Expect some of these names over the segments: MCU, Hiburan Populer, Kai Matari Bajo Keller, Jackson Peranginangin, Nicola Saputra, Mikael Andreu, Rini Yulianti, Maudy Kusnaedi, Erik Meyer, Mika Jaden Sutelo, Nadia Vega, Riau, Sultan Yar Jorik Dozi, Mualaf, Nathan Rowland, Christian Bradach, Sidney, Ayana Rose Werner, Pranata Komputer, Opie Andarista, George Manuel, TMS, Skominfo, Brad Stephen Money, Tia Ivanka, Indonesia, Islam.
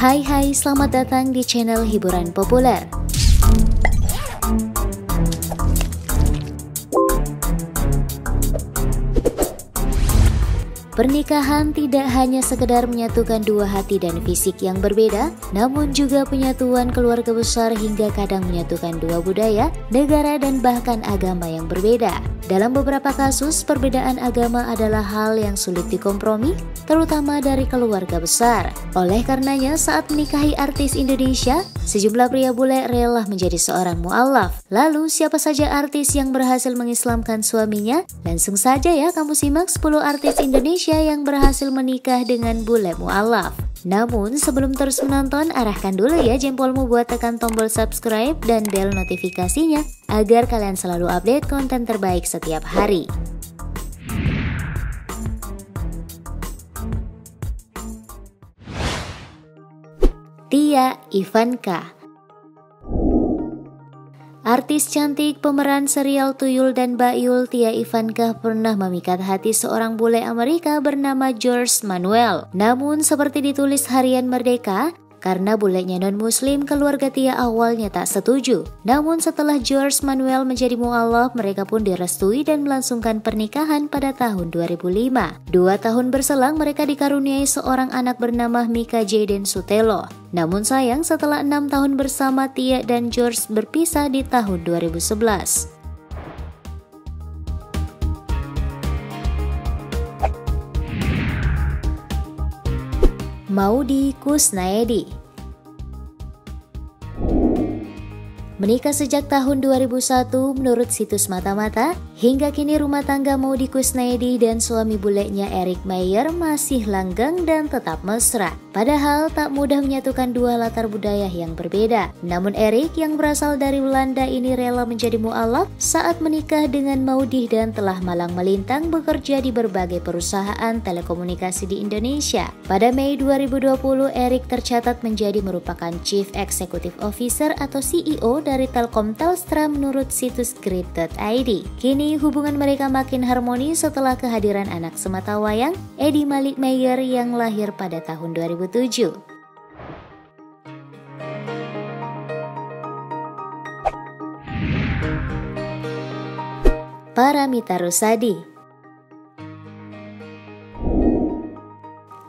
Hai, selamat datang di channel Hiburan Populer. Pernikahan tidak hanya sekedar menyatukan dua hati dan fisik yang berbeda, namun juga penyatuan keluarga besar hingga kadang menyatukan dua budaya, negara, dan bahkan agama yang berbeda. Dalam beberapa kasus, perbedaan agama adalah hal yang sulit dikompromi, terutama dari keluarga besar. Oleh karenanya, saat menikahi artis Indonesia, sejumlah pria bule rela menjadi seorang mu'alaf. Lalu, siapa saja artis yang berhasil mengislamkan suaminya? Langsung saja ya kamu simak 10 artis Indonesia yang berhasil menikah dengan bule mu'alaf. Namun sebelum terus menonton, arahkan dulu ya jempolmu buat tekan tombol subscribe dan bel notifikasinya agar kalian selalu update konten terbaik setiap hari. Tia Ivanka. Artis cantik, pemeran serial Tuyul dan Bayul, Tia Ivanka pernah memikat hati seorang bule Amerika bernama George Manuel. Namun seperti ditulis harian Merdeka, karena bulenya non-muslim, keluarga Tia awalnya tak setuju. Namun setelah George Manuel menjadi mu'alaf, mereka pun direstui dan melangsungkan pernikahan pada tahun 2005. 2 tahun berselang, mereka dikaruniai seorang anak bernama Mika Jaden Sutelo. Namun sayang, setelah 6 tahun bersama, Tia dan George berpisah di tahun 2011. Maudy Kusnaedi. Menikah sejak tahun 2001 menurut situs Mata-Mata, hingga kini rumah tangga Maudy Kusnaedi dan suami bulenya Erik Meyer masih langgeng dan tetap mesra. Padahal tak mudah menyatukan dua latar budaya yang berbeda. Namun Erik yang berasal dari Belanda ini rela menjadi mu'alaf saat menikah dengan Maudy dan telah malang melintang bekerja di berbagai perusahaan telekomunikasi di Indonesia. Pada Mei 2020, Erik tercatat menjadi merupakan Chief Executive Officer atau CEO dari Telkom Telstra menurut situs Grip.id. Kini hubungan mereka makin harmoni setelah kehadiran anak sematawayang Edi Malik Meier yang lahir pada tahun 2020. Paramita Rusadi.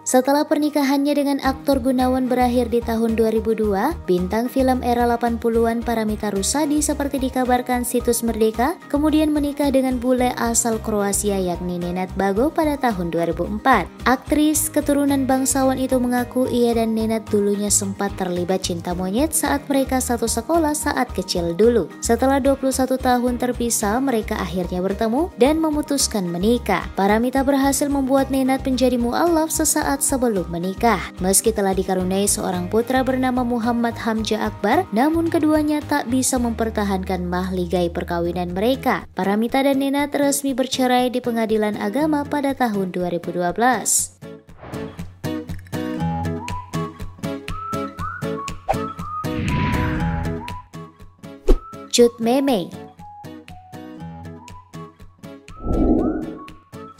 Setelah pernikahannya dengan aktor Gunawan berakhir di tahun 2002, bintang film era 80-an Paramita Rusadi seperti dikabarkan situs Merdeka, kemudian menikah dengan bule asal Kroasia yakni Nenad Bago pada tahun 2004. Aktris keturunan bangsawan itu mengaku ia dan Nenad dulunya sempat terlibat cinta monyet saat mereka satu sekolah saat kecil dulu. Setelah 21 tahun terpisah, mereka akhirnya bertemu dan memutuskan menikah. Paramita berhasil membuat Nenad menjadi mu'alaf sesaat sebelum menikah. Meski telah dikaruniai seorang putra bernama Muhammad Hamzah Akbar, namun keduanya tak bisa mempertahankan mahligai perkawinan mereka. Paramita dan Nenad resmi bercerai di pengadilan agama pada tahun 2012. Cut Meme.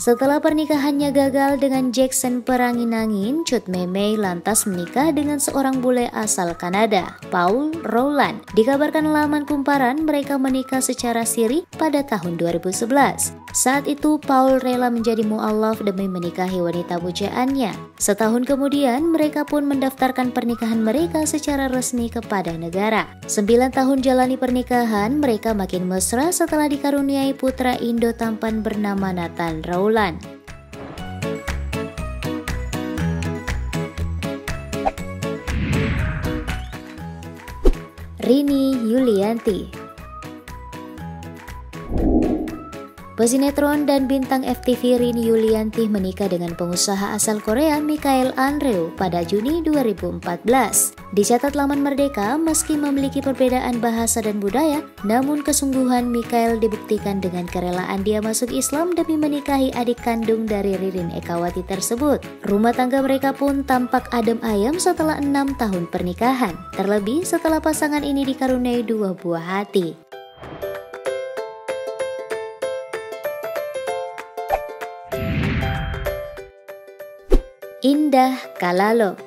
Setelah pernikahannya gagal dengan Jackson Peranginangin, Cut Meme lantas menikah dengan seorang bule asal Kanada, Paul Rowland. Dikabarkan laman kumparan, mereka menikah secara siri pada tahun 2011. Saat itu, Paul rela menjadi mu'alaf demi menikahi wanita pujaannya. Setahun kemudian, mereka pun mendaftarkan pernikahan mereka secara resmi kepada negara. 9 tahun jalani pernikahan, mereka makin mesra setelah dikaruniai putra Indo tampan bernama Nathan Rowland. Rini Yulianti. Pesinetron dan bintang FTV Rini Yulianti menikah dengan pengusaha asal Korea Mikael Andreu pada Juni 2014. Dicatat laman Merdeka, meski memiliki perbedaan bahasa dan budaya, namun kesungguhan Mikael dibuktikan dengan kerelaan dia masuk Islam demi menikahi adik kandung dari Ririn Ekawati tersebut. Rumah tangga mereka pun tampak adem ayem setelah 6 tahun pernikahan, terlebih setelah pasangan ini dikaruniai 2 buah hati. Indah Kalalo.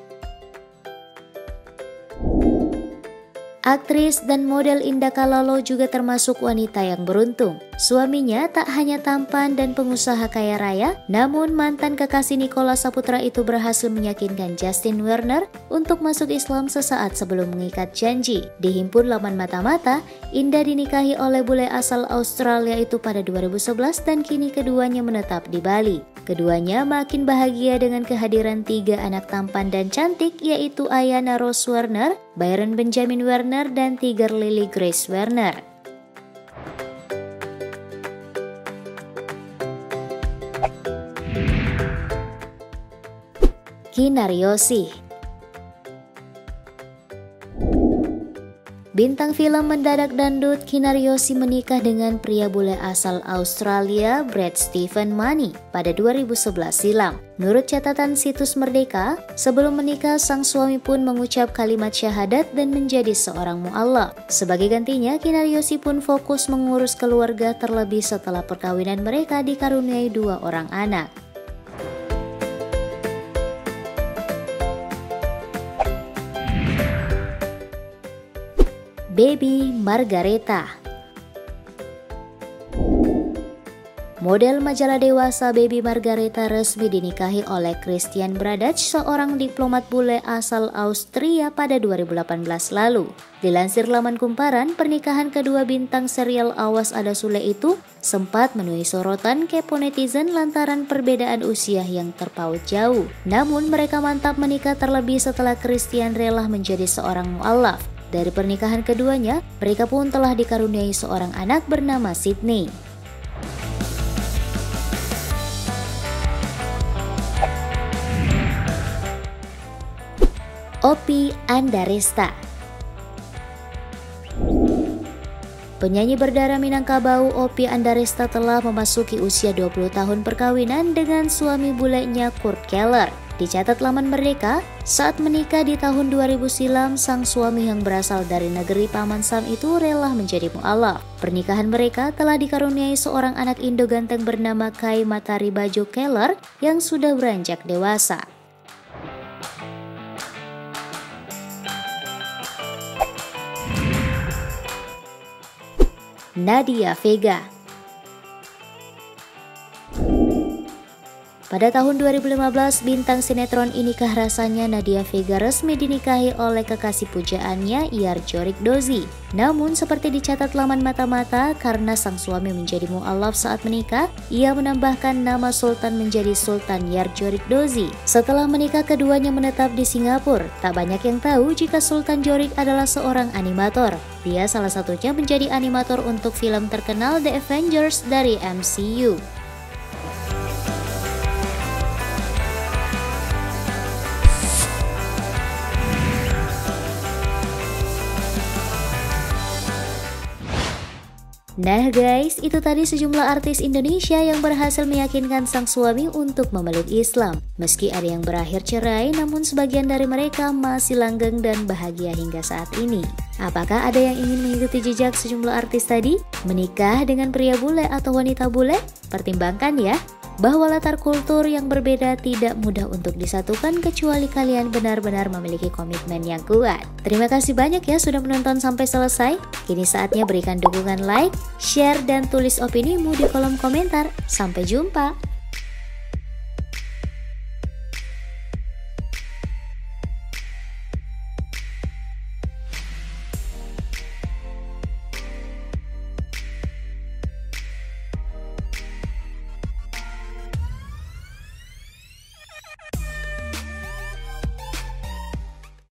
Aktris dan model Indah Kalalo juga termasuk wanita yang beruntung. Suaminya tak hanya tampan dan pengusaha kaya raya, namun mantan kekasih Nicola Saputra itu berhasil meyakinkan Justin Werner untuk masuk Islam sesaat sebelum mengikat janji. Dihimpun laman mata-mata, Indah dinikahi oleh bule asal Australia itu pada 2011 dan kini keduanya menetap di Bali. Keduanya makin bahagia dengan kehadiran tiga anak tampan dan cantik, yaitu Ayana Rose Werner, Byron Benjamin Werner, dan Tiger Lily Grace Werner. Kinari Yosi. Bintang film mendadak dandut, Kinari Yosi menikah dengan pria bule asal Australia, Brad Stephen Money, pada 2011 silam. Menurut catatan situs Merdeka, sebelum menikah sang suami pun mengucap kalimat syahadat dan menjadi seorang mu'alaf. Sebagai gantinya, Kinari Yosi pun fokus mengurus keluarga, terlebih setelah perkawinan mereka dikaruniai 2 orang anak. Baby Margaretha. Model majalah dewasa Baby Margaretha resmi dinikahi oleh Christian Bradach, seorang diplomat bule asal Austria pada 2018 lalu. Dilansir laman Kumparan, pernikahan kedua bintang serial Awas Ada Sule itu sempat menuai sorotan kepo netizen lantaran perbedaan usia yang terpaut jauh. Namun mereka mantap menikah terlebih setelah Christian rela menjadi seorang mu'alaf. Dari pernikahan keduanya, mereka pun telah dikaruniai seorang anak bernama Sidney. Opie Andarista. Penyanyi berdarah Minangkabau Opie Andarista telah memasuki usia 20 tahun perkawinan dengan suami bulenya Kurt Keller. Dicatat laman Merdeka, saat menikah di tahun 2000 silam, sang suami yang berasal dari negeri Paman Sam itu rela menjadi mu'alaf. Pernikahan mereka telah dikaruniai seorang anak Indo ganteng bernama Kai Matari Bajo Keller yang sudah beranjak dewasa. Nadia Vega. Pada tahun 2015, bintang sinetron Inikah Rasanya Nadia Vega resmi dinikahi oleh kekasih pujaannya Yar Jorik Dozi. Namun seperti dicatat laman mata-mata, karena sang suami menjadi mu'alaf saat menikah, ia menambahkan nama Sultan menjadi Sultan Yar Jorik Dozi. Setelah menikah, keduanya menetap di Singapura. Tak banyak yang tahu jika Sultan Jorik adalah seorang animator. Dia salah satunya menjadi animator untuk film terkenal The Avengers dari MCU. Nah guys, itu tadi sejumlah artis Indonesia yang berhasil meyakinkan sang suami untuk memeluk Islam. Meski ada yang berakhir cerai, namun sebagian dari mereka masih langgeng dan bahagia hingga saat ini. Apakah ada yang ingin mengikuti jejak sejumlah artis tadi? Menikah dengan pria bule atau wanita bule? Pertimbangkan ya, bahwa latar kultur yang berbeda tidak mudah untuk disatukan kecuali kalian benar-benar memiliki komitmen yang kuat. Terima kasih banyak ya sudah menonton sampai selesai. Kini saatnya berikan dukungan like, share, dan tulis opinimu di kolom komentar. Sampai jumpa!